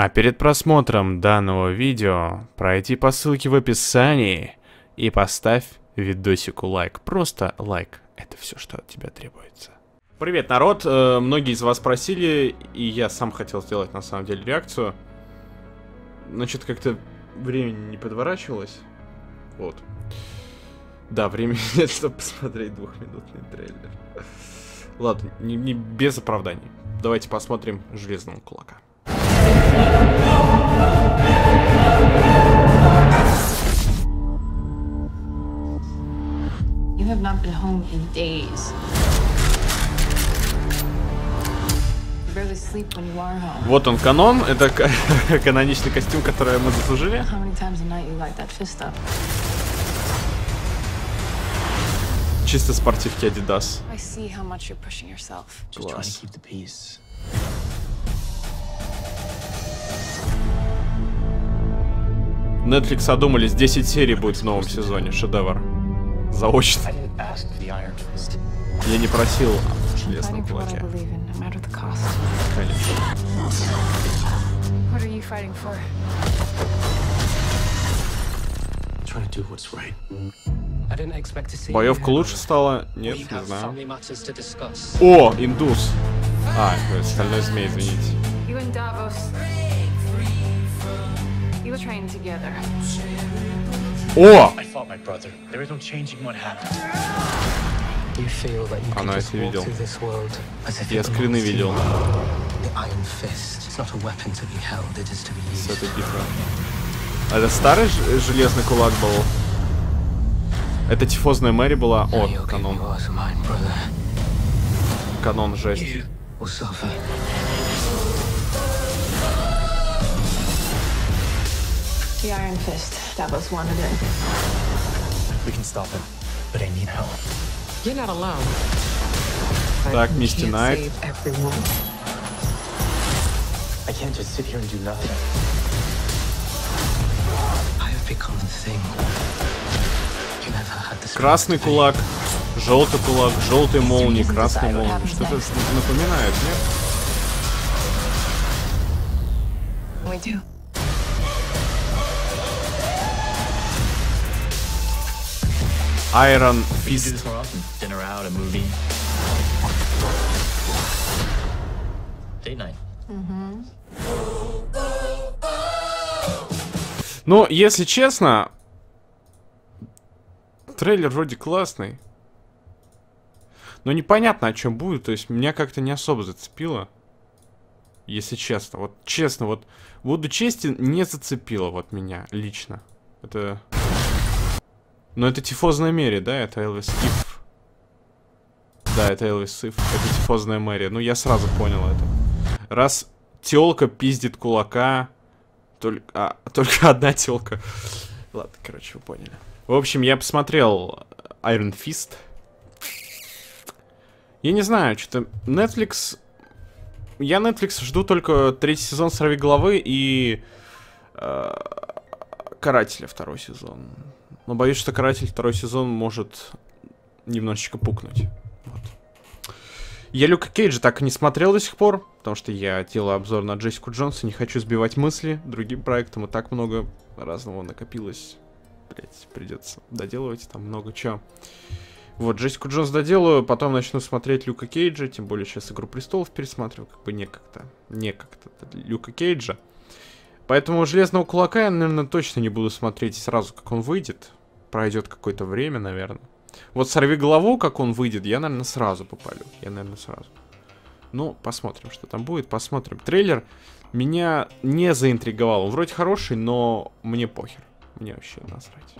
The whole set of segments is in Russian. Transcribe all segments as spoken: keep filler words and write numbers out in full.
А перед просмотром данного видео пройди по ссылке в описании и поставь видосику лайк. Просто лайк. Это все, что от тебя требуется. Привет, народ. Э, многие из вас просили, и я сам хотел сделать на самом деле реакцию. Но что-то как-то времени не подворачивалось. Вот. Да, времени нет, чтобы посмотреть двухминутный трейлер. Ладно, не, не без оправданий. Давайте посмотрим «Железного кулака». You have not been home in days. You barely sleep when you are home. Вот он, канон. Это каноничный костюм, который мы заслужили. How many times a night you light that fist up? Чисто спортивки Adidas. I see how much you're pushing yourself. Just trying to keep the peace. Netflix одумались, десять серий будет в новом сезоне. Шедевр. Заочно. Я не просил о Железном кулаке. Боевка лучше стала? Нет, не знаю. О, индус. А, стальной змей, извините. О! Она это видел. Я скрины видел. Это старый Железный кулак был. Это тифозная Мэри была. О, канон. Канон, жесть. The Iron Fist. That was one of them. We can stop him, but I need help. You're not alone. Так, Мисти Найт. I can't just sit here and do nothing. I have become the thing. You never had this. Красный кулак, желтый кулак, желтый молнии, красный молнии. Что-то напоминает, нет? We do. Iron Fist. Mm-hmm. Ну, если честно, трейлер вроде классный, но непонятно, о чем будет. То есть меня как-то не особо зацепило. Если честно, вот честно, вот буду честен, не зацепило вот меня лично. Это... Но это тифозная Мэри, да? Это Элвис Сиф. Да, это Элвис Сиф. Это тифозная Мэри. Ну, я сразу понял это. Раз тёлка пиздит кулака... Только, а, только одна тёлка. Ладно, короче, вы поняли. В общем, я посмотрел Iron Fist. Я не знаю, что-то... Netflix... Я Netflix жду только третий сезон «Сорви головы» и... Э, «Карателя» второй сезон. Но боюсь, что «Каратель» второй сезон может немножечко пукнуть. Вот. Я Люка Кейджа так и не смотрел до сих пор, потому что я делаю обзор на Джессику Джонс, не хочу сбивать мысли другим проектом, и так много разного накопилось. Блять, придется доделывать, там много чего. Вот, Джессику Джонс доделаю, потом начну смотреть Люка Кейджа, тем более сейчас «Игру престолов» пересматриваю, как бы не как-то, не как-то Люка Кейджа. Поэтому «Железного кулака» я, наверное, точно не буду смотреть сразу, как он выйдет. Пройдет какое-то время, наверное. Вот «Сорви голову», как он выйдет, я, наверное, сразу попалю. Я, наверное, сразу. Ну, посмотрим, что там будет. Посмотрим. Трейлер меня не заинтриговал. Он вроде хороший, но мне похер. Мне вообще насрать.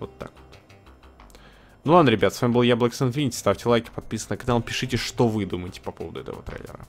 Вот так вот. Ну ладно, ребят, с вами был я, Black Infinity. Ставьте лайки, подписывайтесь на канал, пишите, что вы думаете по поводу этого трейлера.